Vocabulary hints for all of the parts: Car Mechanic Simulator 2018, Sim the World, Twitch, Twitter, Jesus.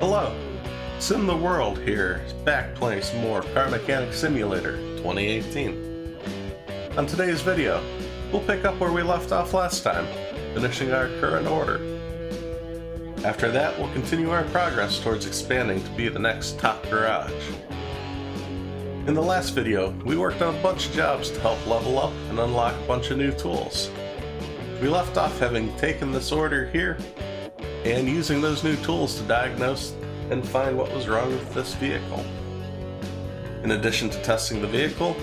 Hello, Sim the World here, back playing some more Car Mechanic Simulator 2018. On today's video, we'll pick up where we left off last time, finishing our current order. After that, we'll continue our progress towards expanding to be the next top garage. In the last video, we worked on a bunch of jobs to help level up and unlock a bunch of new tools. We left off having taken this order here, and using those new tools to diagnose and find what was wrong with this vehicle. In addition to testing the vehicle,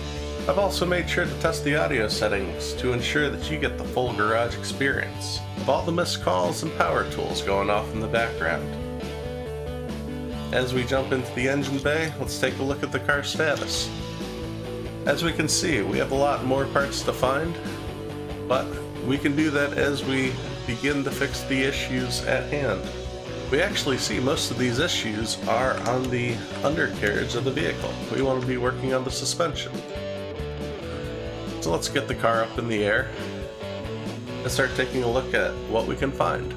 I've also made sure to test the audio settings to ensure that you get the full garage experience of all the missed calls and power tools going off in the background. As we jump into the engine bay, let's take a look at the car status. As we can see, we have a lot more parts to find, but we can do that as we begin to fix the issues at hand. We actually see most of these issues are on the undercarriage of the vehicle. We want to be working on the suspension. So let's get the car up in the air and start taking a look at what we can find.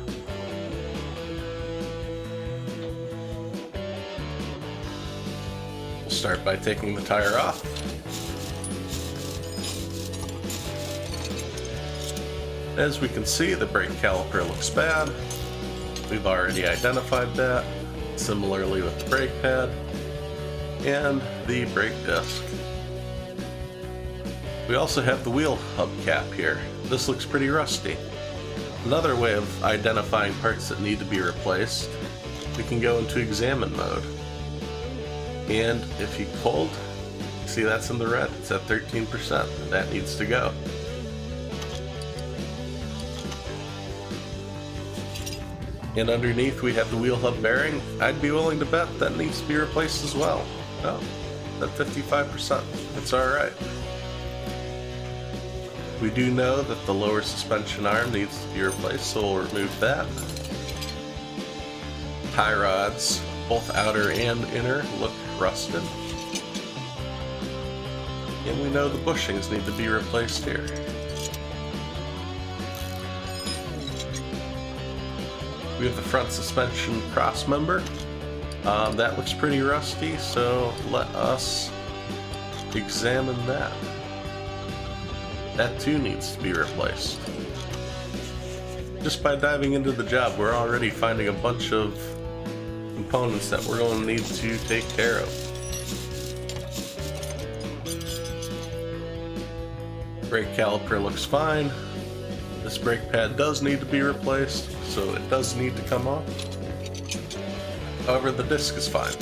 We'll start by taking the tire off. As we can see, the brake caliper looks bad. We've already identified that. Similarly with the brake pad and the brake disc. We also have the wheel hubcap here. This looks pretty rusty. Another way of identifying parts that need to be replaced, we can go into examine mode. And if you pulled, see that's in the red. It's at 13%. That needs to go. And underneath we have the wheel hub bearing. I'd be willing to bet that needs to be replaced as well. Oh, at 55%, it's alright. We do know that the lower suspension arm needs to be replaced, so we'll remove that. Tie rods, both outer and inner, look rusted. And we know the bushings need to be replaced here. We have the front suspension cross member. That looks pretty rusty, so let us examine that. That too needs to be replaced. Just by diving into the job, we're already finding a bunch of components that we're going to need to take care of. Brake caliper looks fine. This brake pad does need to be replaced, so it does need to come off. However, the disc is fine.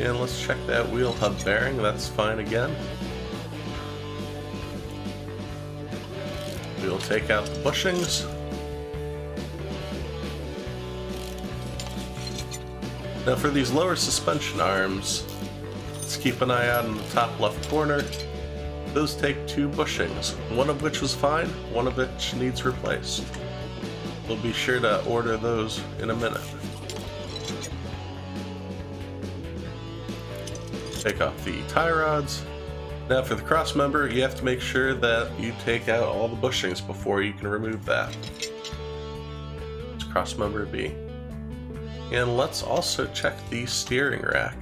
And let's check that wheel hub bearing, that's fine again. We'll take out the bushings. Now for these lower suspension arms, let's keep an eye out in the top left corner. Those take two bushings, one of which was fine, one of which needs replaced. We'll be sure to order those in a minute. Take off the tie rods. Now for the cross member, you have to make sure that you take out all the bushings before you can remove that. It's cross member B. And let's also check the steering rack.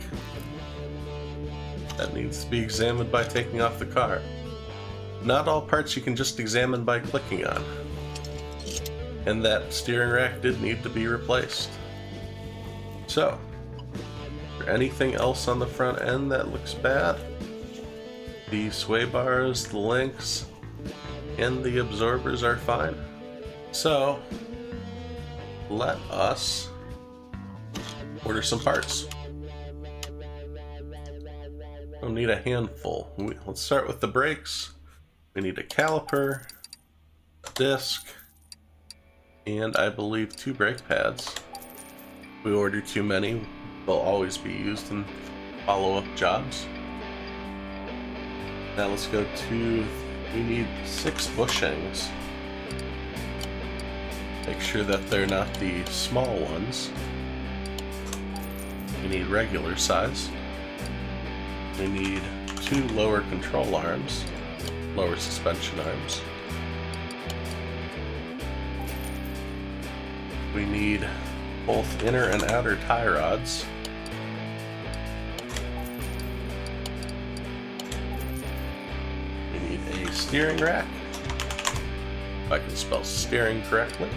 That needs to be examined by taking off the car. Not all parts you can just examine by clicking on. And that steering rack did need to be replaced. So, is there anything else on the front end that looks bad? The sway bars, the links, and the absorbers are fine. So, let us order some parts. We'll need a handful. Let's start with the brakes. We need a caliper, a disc, and I believe two brake pads. We ordered too many. They'll always be used in follow-up jobs. Now let's go to, we need 6 bushings. Make sure that they're not the small ones. We need regular size. We need 2 lower control arms, lower suspension arms. We need both inner and outer tie rods. We need a steering rack, if I can spell steering correctly.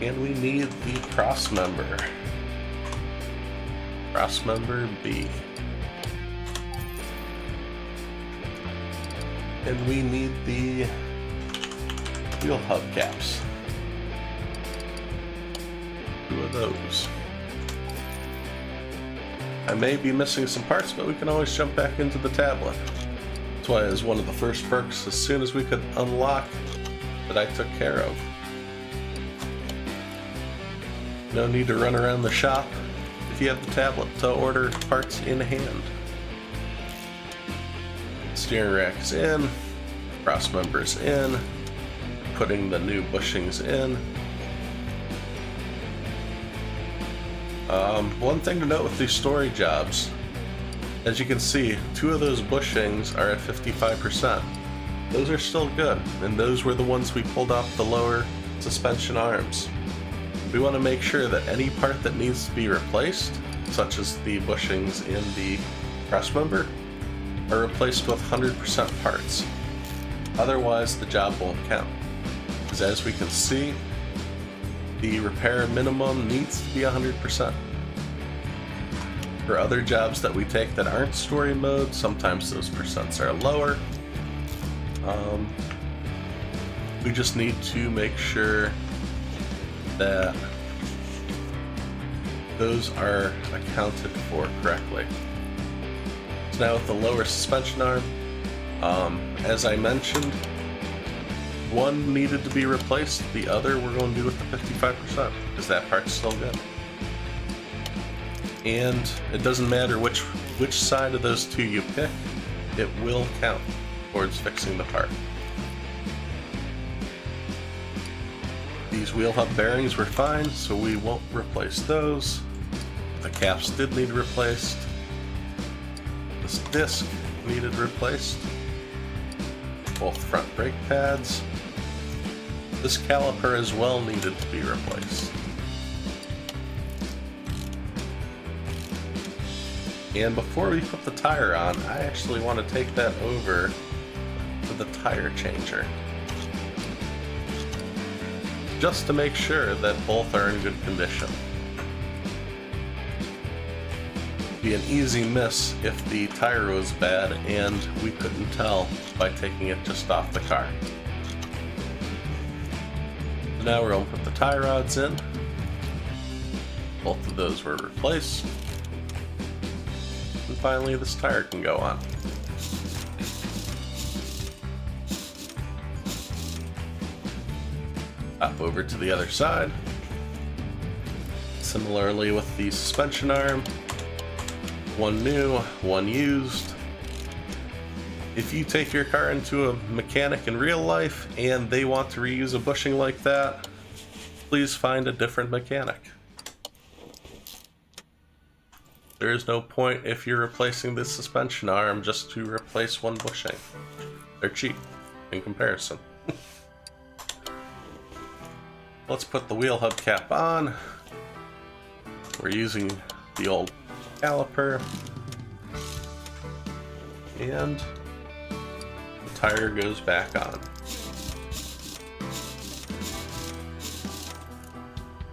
And we need the cross member. Cross member B. And we need the wheel hubcaps. 2 of those. I may be missing some parts, but we can always jump back into the tablet. That's why it was one of the first perks as soon as we could unlock that I took care of. No need to run around the shop if you have the tablet to order parts in hand. Steering rack is in, cross members in, putting the new bushings in. One thing to note with these story jobs, as you can see, 2 of those bushings are at 55%. Those are still good, and those were the ones we pulled off the lower suspension arms. We want to make sure that any part that needs to be replaced, such as the bushings in the cross member, are replaced with 100% parts. Otherwise, the job won't count. Because as we can see, the repair minimum needs to be 100%. For other jobs that we take that aren't story mode, sometimes those percents are lower. We just need to make sure that those are accounted for correctly. So now with the lower suspension arm, as I mentioned, 1 needed to be replaced, the other we're going to do with the 55% because that part's still good. And it doesn't matter which side of those 2 you pick, it will count towards fixing the part. These wheel hub bearings were fine, so we won't replace those. The caps did need replaced. This disc needed replaced. Both front brake pads. This caliper as well needed to be replaced. And before we put the tire on, I actually want to take that over to the tire changer, just to make sure that both are in good condition. It'd be an easy miss if the tire was bad and we couldn't tell by taking it just off the car. So now we're going to put the tie rods in. Both of those were replaced. And finally this tire can go on. Hop over to the other side. Similarly with the suspension arm, 1 new, 1 used. If you take your car into a mechanic in real life and they want to reuse a bushing like that, please find a different mechanic. There is no point if you're replacing this suspension arm just to replace 1 bushing. They're cheap in comparison. Let's put the wheel hub cap on. We're using the old caliper. And the tire goes back on.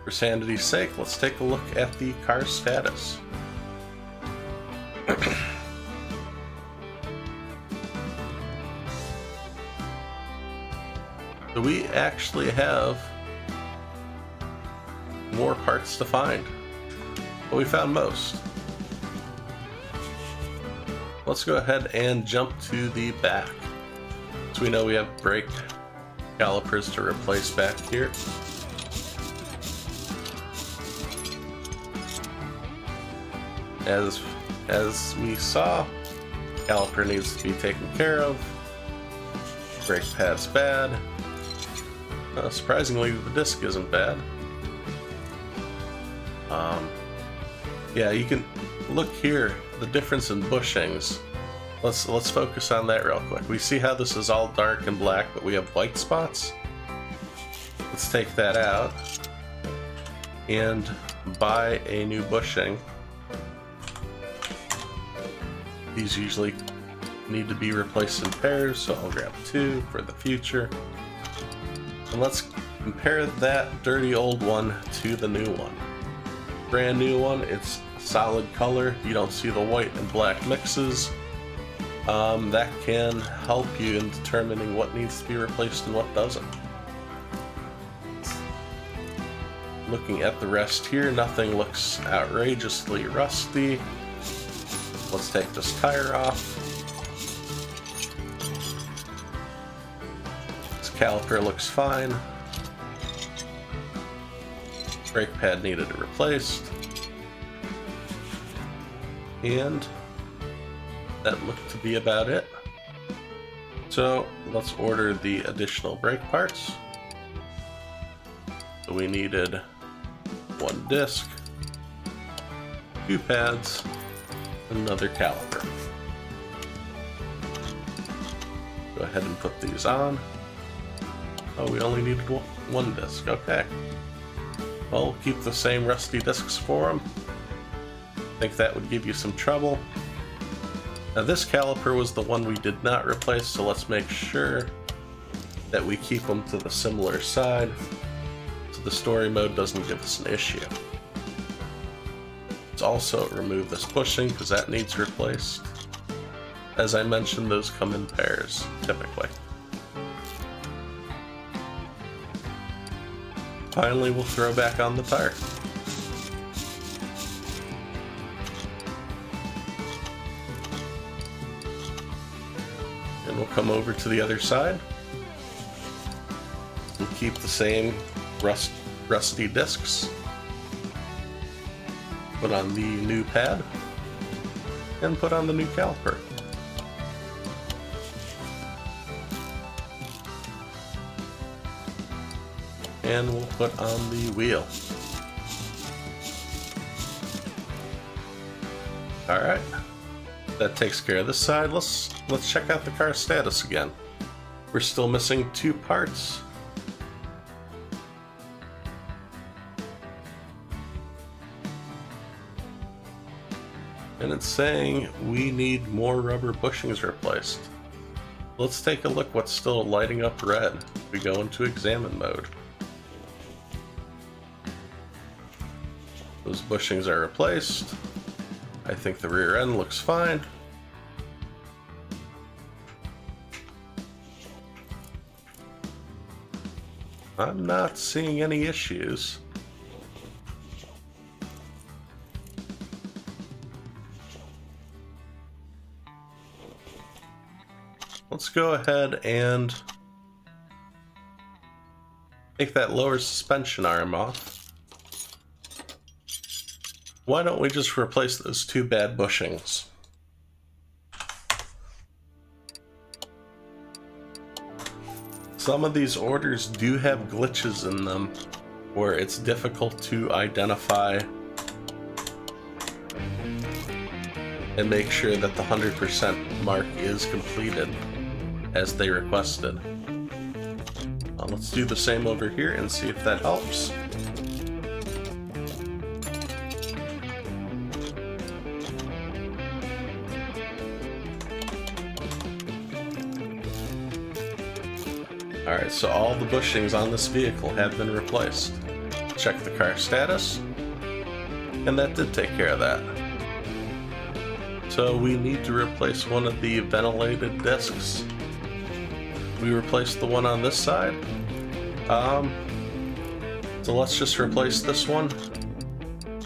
For sanity's sake, let's take a look at the car status. So we actually have more parts to find, but we found most. Let's go ahead and jump to the back. So we know we have brake calipers to replace back here. As we saw, caliper needs to be taken care of. Brake pad's bad. Surprisingly, the disc isn't bad. Yeah, you can look here, the difference in bushings. Let's focus on that real quick. We see how this is all dark and black, but we have white spots. Let's take that out and buy a new bushing. These usually need to be replaced in pairs, so I'll grab two for the future. And let's compare that dirty old one to the new one. Brand new one, it's solid color. You don't see the white and black mixes. That can help you in determining what needs to be replaced and what doesn't. Looking at the rest here, nothing looks outrageously rusty. Let's take this tire off. This caliper looks fine. Brake pad needed to be replaced. And that looked to be about it. So let's order the additional brake parts. So we needed one disc, two pads, another caliper. Go ahead and put these on. Oh, we only needed one disc, okay. Well, keep the same rusty discs for them. I think that would give you some trouble. Now this caliper was the one we did not replace, so let's make sure that we keep them to the similar side so the story mode doesn't give us an issue. Let's also remove this bushing because that needs replaced. As I mentioned, those come in pairs, typically. Finally, we'll throw back on the tire. And we'll come over to the other side. We'll keep the same rusty discs. Put on the new pad. And put on the new caliper. And we'll put on the wheel. Alright. That takes care of this side. Let's check out the car status again. We're still missing two parts. And it's saying we need more rubber bushings replaced. Let's take a look what's still lighting up red. We go into examine mode. Those bushings are replaced. I think the rear end looks fine. I'm not seeing any issues. Let's go ahead and take that lower suspension arm off. Why don't we just replace those two bad bushings? Some of these orders do have glitches in them where it's difficult to identify and make sure that the 100% mark is completed as they requested. Let's do the same over here and see if that helps. Alright, so all the bushings on this vehicle have been replaced. Check the car status, and that did take care of that. So we need to replace one of the ventilated discs. We replaced the one on this side. So let's just replace this one.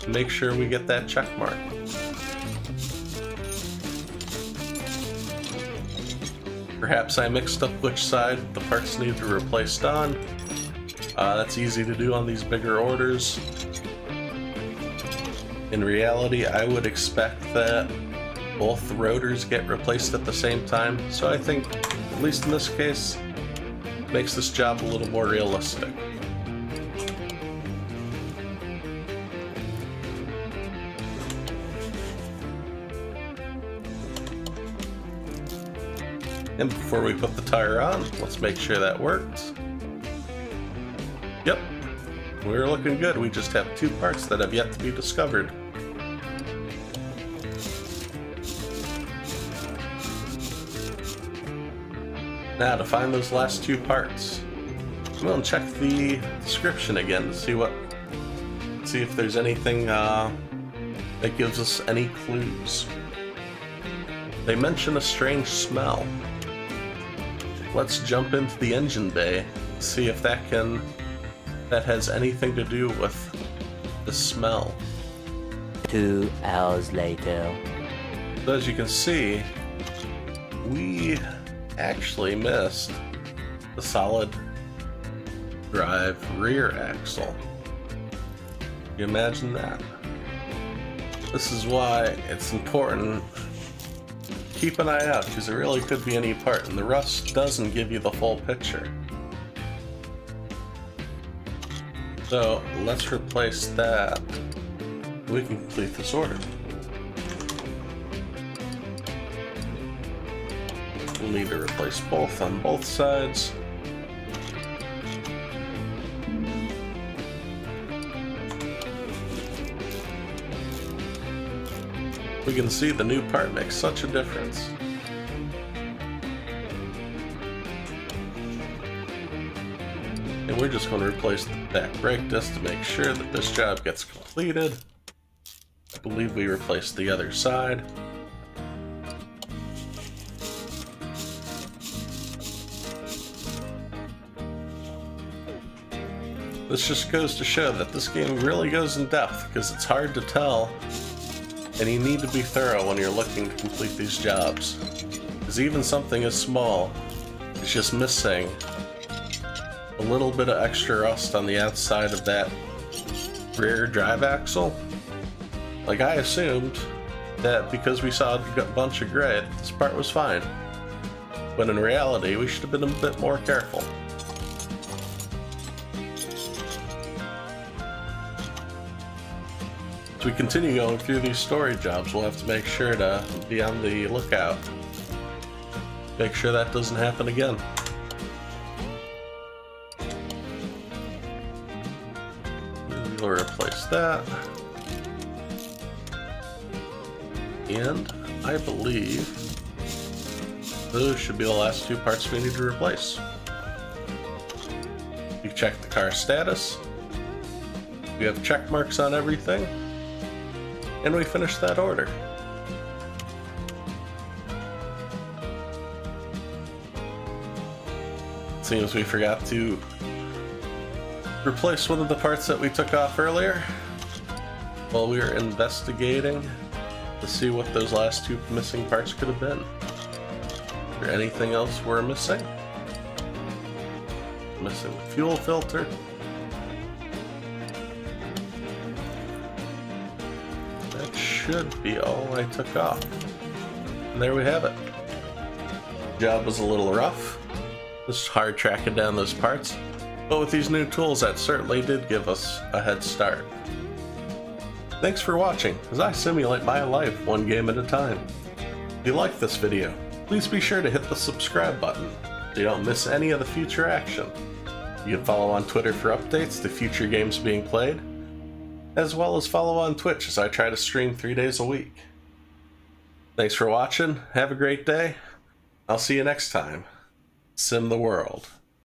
Make sure we get that check mark. Perhaps I mixed up which side the parts need to be replaced on. That's easy to do on these bigger orders. In reality, I would expect that both rotors get replaced at the same time, so I think, at least in this case, makes this job a little more realistic. And before we put the tire on, let's make sure that worked. We're looking good. We just have two parts that have yet to be discovered. Now to find those last two parts. Come on, check the description again to see what, see if there's anything that gives us any clues. They mention a strange smell. Let's jump into the engine bay, see if that can, that has anything to do with the smell. 2 hours later. So as you can see, we actually missed the solid drive rear axle. Can you imagine that? This is why it's important. Keep an eye out, because it really could be any part, and the rust doesn't give you the full picture. So let's replace that. We can complete this order. We'll need to replace both on both sides. We can see the new part makes such a difference. And we're just going to replace the back brake disc to make sure that this job gets completed. I believe we replaced the other side. This just goes to show that this game really goes in depth, because it's hard to tell. And you need to be thorough when you're looking to complete these jobs, because even something as small is just missing a little bit of extra rust on the outside of that rear drive axle. Like, I assumed that because we saw a bunch of gray, this part was fine, when in reality we should have been a bit more careful. As we continue going through these story jobs, we'll have to make sure to be on the lookout. Make sure that doesn't happen again. We'll replace that. And I believe those should be the last two parts we need to replace. You check the car status. We have check marks on everything. And we finished that order. Seems we forgot to replace one of the parts that we took off earlier while we were investigating to see what those last two missing parts could have been. Is there anything else we're missing? Missing the fuel filter. Should be all I took off. And there we have it. Job was a little rough. It's hard tracking down those parts, but with these new tools, that certainly did give us a head start. Thanks for watching as I simulate my life one game at a time. If you like this video, please be sure to hit the subscribe button so you don't miss any of the future action. You can follow on Twitter for updates to future games being played, as well as follow on Twitch as I try to stream 3 days a week. Thanks for watching, have a great day, I'll see you next time. Sim the World.